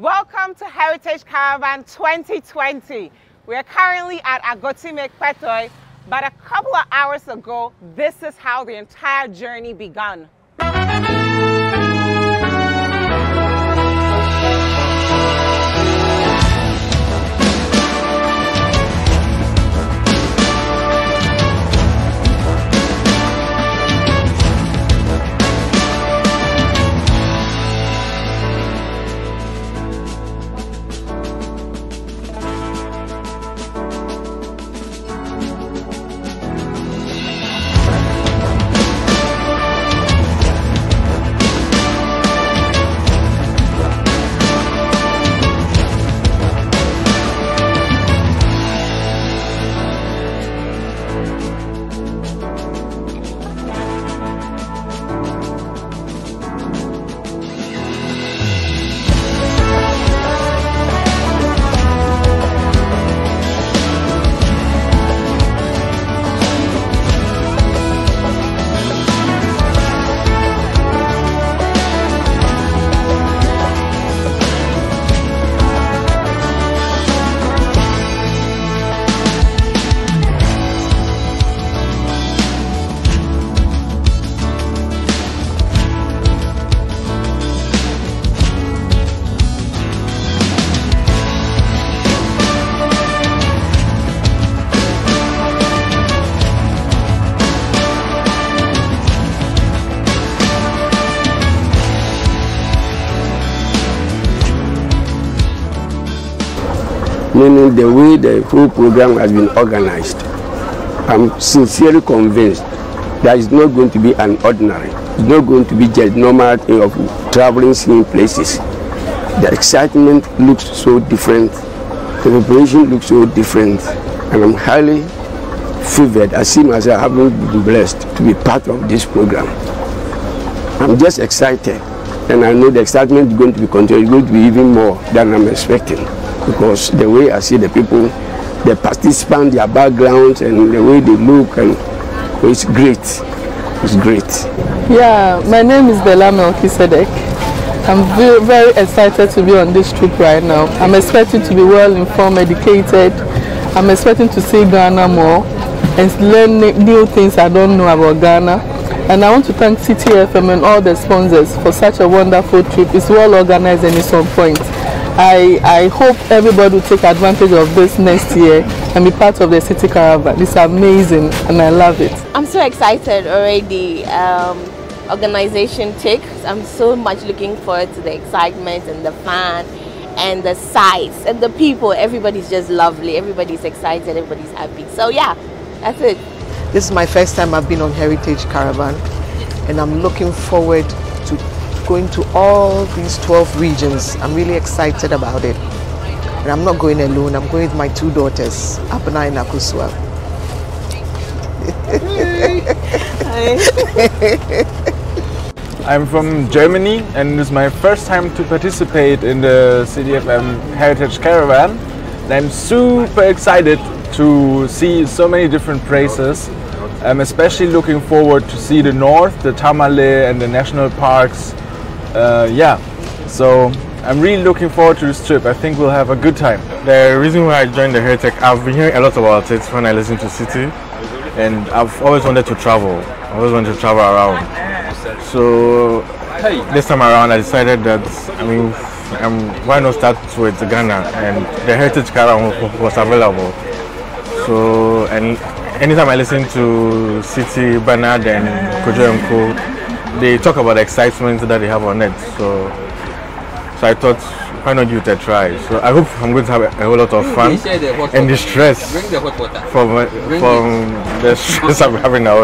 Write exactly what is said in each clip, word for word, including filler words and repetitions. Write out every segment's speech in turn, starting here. Welcome to Heritage Caravan twenty twenty. We are currently at Agotime Kpetoe, but a couple of hours ago, this is how the entire journey began. Meaning the way the whole program has been organized, I'm sincerely convinced that it's not going to be an ordinary, it's not going to be just normal thing of traveling, seeing places. The excitement looks so different, the preparation looks so different, and I'm highly favored. I seem as I have been blessed to be part of this program. I'm just excited, and I know the excitement is going to be continued, it's going to be even more than I'm expecting. Because the way I see the people, the participants, their backgrounds, and the way they look, and it's great. It's great. Yeah, my name is Belame Okisedek. I'm very, very excited to be on this trip right now. I'm expecting to be well informed, educated. I'm expecting to see Ghana more and learn new things I don't know about Ghana. And I want to thank C T F M and all the sponsors for such a wonderful trip. It's well organized and it's on point. I, I hope everybody will take advantage of this next year and be part of the City Caravan. It's amazing and I love it. I'm so excited already. Um, organization takes. I'm so much looking forward to the excitement and the fun and the sights and the people. Everybody's just lovely. Everybody's excited. Everybody's happy. So yeah, that's it. This is my first time I've been on Heritage Caravan and I'm looking forward to going to all these twelve regions. I'm really excited about it. And I'm not going alone, I'm going with my two daughters, Apana and Akuswa. I'm from Germany and it's my first time to participate in the C T F M Heritage Caravan. And I'm super excited to see so many different places. I'm especially looking forward to see the north, the Tamale and the national parks. Uh, yeah, so I'm really looking forward to this trip. I think we'll have a good time. The reason why I joined the Heritage, I've been hearing a lot about it when I listen to City, and I've always wanted to travel. I always wanted to travel around. So this time around, I decided that I mean, um, why not start with Ghana? And the Heritage Caravan was available. So and anytime I listen to City, Bernard, and Kojo, they talk about the excitement that they have on it, so so I thought, why not give it a try? So I hope I'm going to have a, a whole lot of fun and distress from uh, from the stress I'm having now.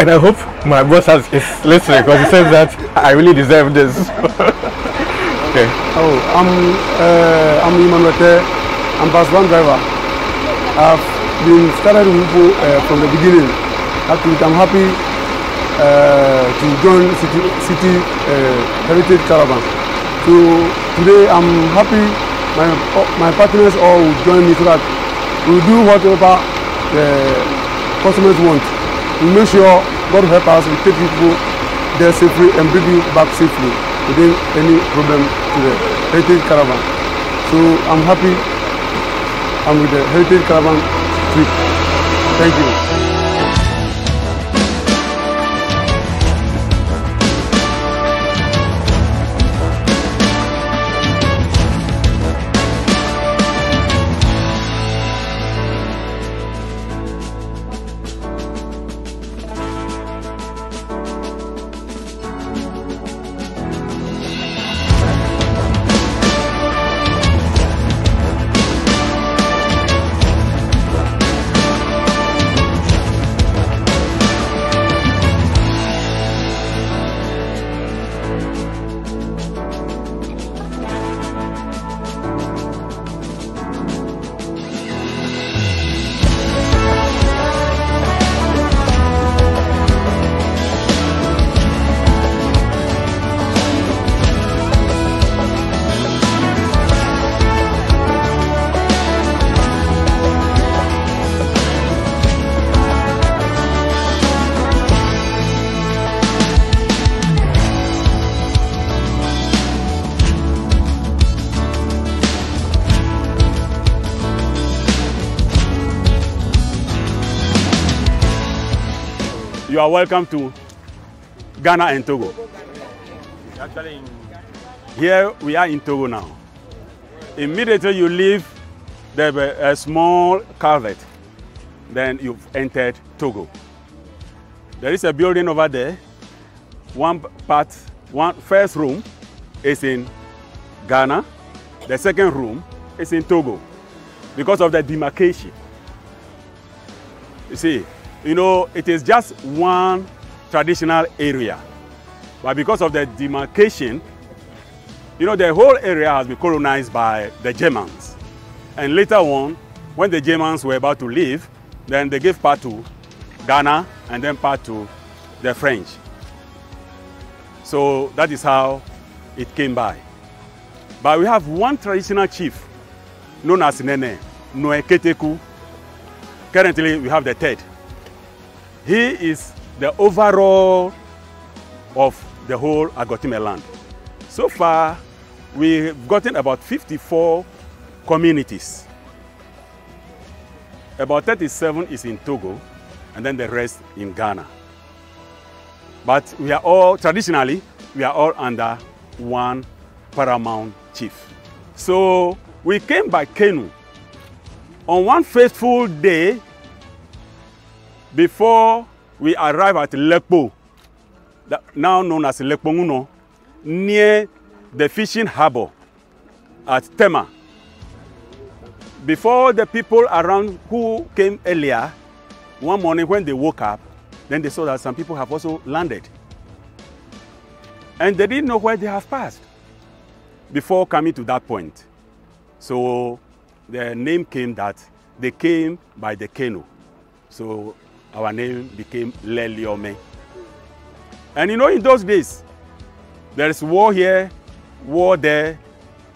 And I hope my boss has, is listening because he says that I really deserve this. Okay. Oh, I'm uh, I'm Iman Rete. I'm bus one driver. I've been started with people uh, from the beginning. I think I'm happy. Uh, to join City, City uh, Heritage Caravan. So today I'm happy my, my partners all will join me so that we'll do whatever the customers want. We'll make sure God help us, we take people there safely and bring you back safely. without any problem to the Heritage Caravan. So I'm happy I'm with the Heritage Caravan trip. Thank you. You are welcome to Ghana and Togo. Actually, here we are in Togo now. Immediately you leave the a small culvert, then you've entered Togo. There is a building over there. One part, one first room is in Ghana. The second room is in Togo because of the demarcation. You see. You know, it is just one traditional area, but because of the demarcation, you know, the whole area has been colonized by the Germans. And later on, when the Germans were about to leave, then they gave part to Ghana and then part to the French. So that is how it came by. But we have one traditional chief known as Nene Noeketeku. Currently, we have the third. He is the overall of the whole Agotime land. So far, we've gotten about fifty-four communities. About thirty-seven is in Togo, and then the rest in Ghana. But we are all, traditionally, we are all under one paramount chief. So we came by canoe. On one fateful day, before we arrive at Lekpo, now known as Lekponguno, near the fishing harbor at Tema, before the people around who came earlier, one morning when they woke up, then they saw that some people have also landed. And they didn't know where they have passed before coming to that point. So their name came that they came by the canoe. So our name became Lelyome. And you know, in those days, there is war here, war there,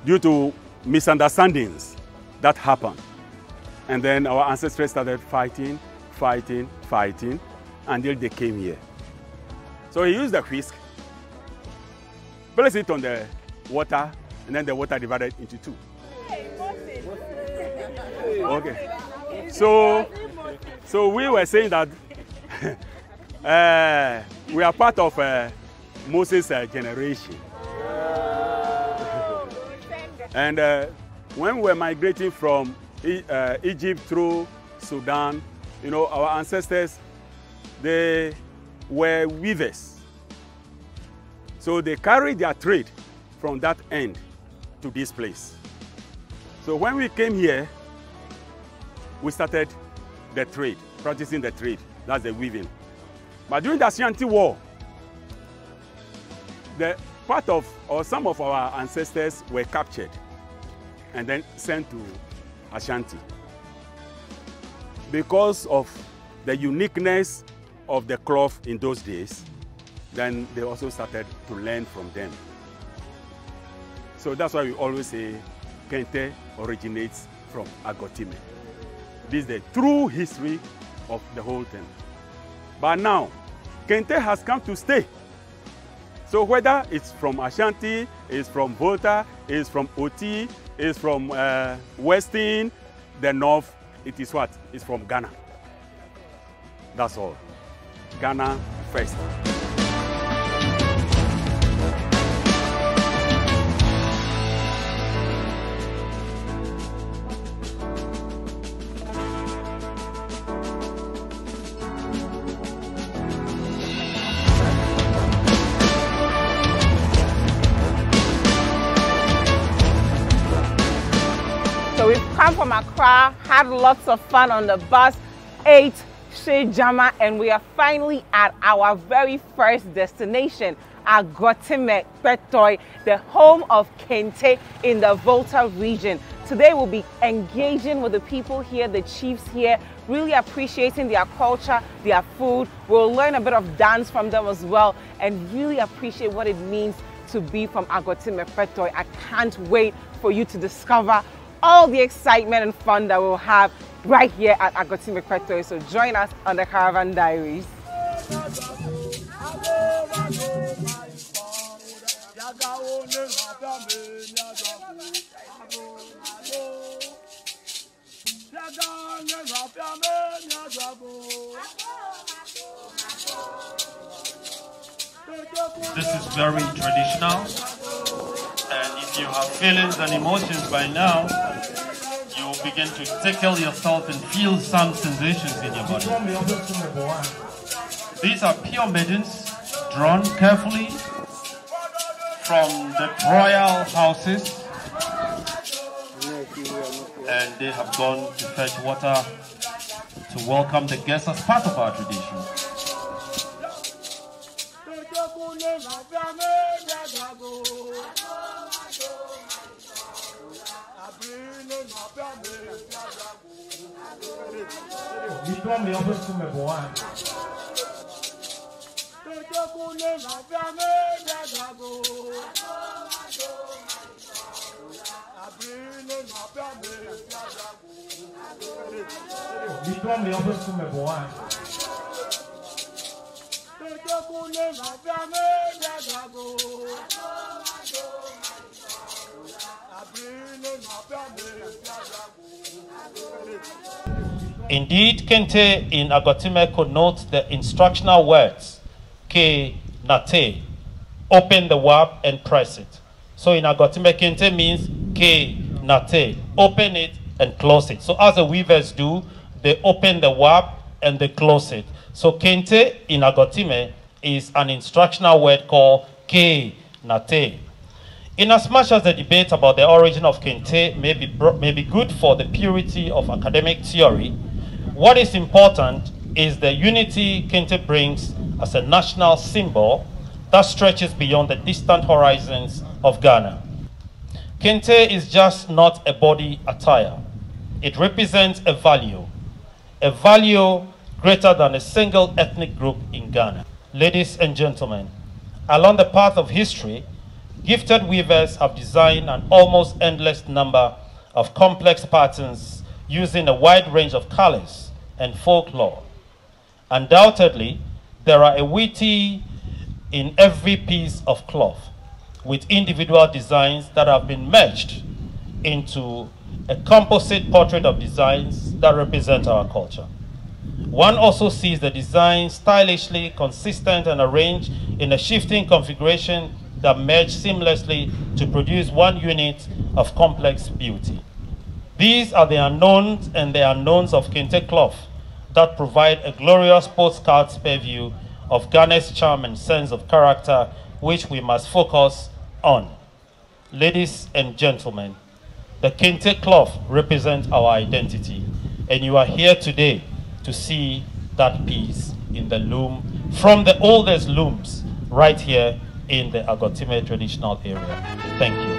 due to misunderstandings that happened. And then our ancestors started fighting, fighting, fighting, until they came here. So he used the whisk, placed it on the water, and then the water divided into two. Okay. So, so we were saying that uh, we are part of uh, Moses' uh, generation. Oh. And uh, when we were migrating from e uh, Egypt through Sudan, you know, our ancestors, they were weavers. So they carried their trade from that end to this place. So when we came here, we started the trade, practicing the trade, that's the weaving. But during the Ashanti War, the part of, or some of our ancestors were captured and then sent to Ashanti. Because of the uniqueness of the cloth in those days, then they also started to learn from them. So that's why we always say Kente originates from Agotime. This is the true history of the whole thing. But now, Kente has come to stay. So whether it's from Ashanti, it's from Volta, it's from Oti, it's from uh, Westin, the North, it is what? It's from Ghana. That's all. Ghana first. Come from Accra, had lots of fun on the bus, ate shea jama, and we are finally at our very first destination, Agotime Kpetoe, the home of Kente in the Volta region. Today we'll be engaging with the people here, the chiefs here, really appreciating their culture, their food. We'll learn a bit of dance from them as well, and really appreciate what it means to be from Agotime Kpetoe. I can't wait for you to discover all the excitement and fun that we'll have right here at Agotime Kpetoe. So join us on the Caravan Diaries. This is very traditional, and if you have feelings and emotions by now, you will begin to tickle yourself and feel some sensations in your body. These are pure maidens drawn carefully from the royal houses, and they have gone to fetch water to welcome the guests as part of our tradition. Indeed, Kente in Agotime connotes the instructional words Ke Nate, open the warp and press it. So in Agotime, Kente means Ke Nate, open it and close it. So as the weavers do, they open the warp and they close it. So Kente in Agotime is an instructional word called Ke Nate. Inasmuch as the debate about the origin of Kente may be, may be good for the purity of academic theory, what is important is the unity Kente brings as a national symbol that stretches beyond the distant horizons of Ghana. Kente is just not a body attire. It represents a value, a value greater than a single ethnic group in Ghana. Ladies and gentlemen, along the path of history, gifted weavers have designed an almost endless number of complex patterns using a wide range of colors and folklore. Undoubtedly, there are a witty in every piece of cloth, with individual designs that have been merged into a composite portrait of designs that represent our culture. One also sees the design stylishly consistent and arranged in a shifting configuration that merge seamlessly to produce one unit of complex beauty. These are the unknowns and the unknowns of Kente cloth that provide a glorious postcard purview of Ghana's charm and sense of character, which we must focus on. Ladies and gentlemen, the Kente cloth represents our identity, and you are here today to see that piece in the loom, from the oldest looms right here in the Agotime traditional area. Thank you.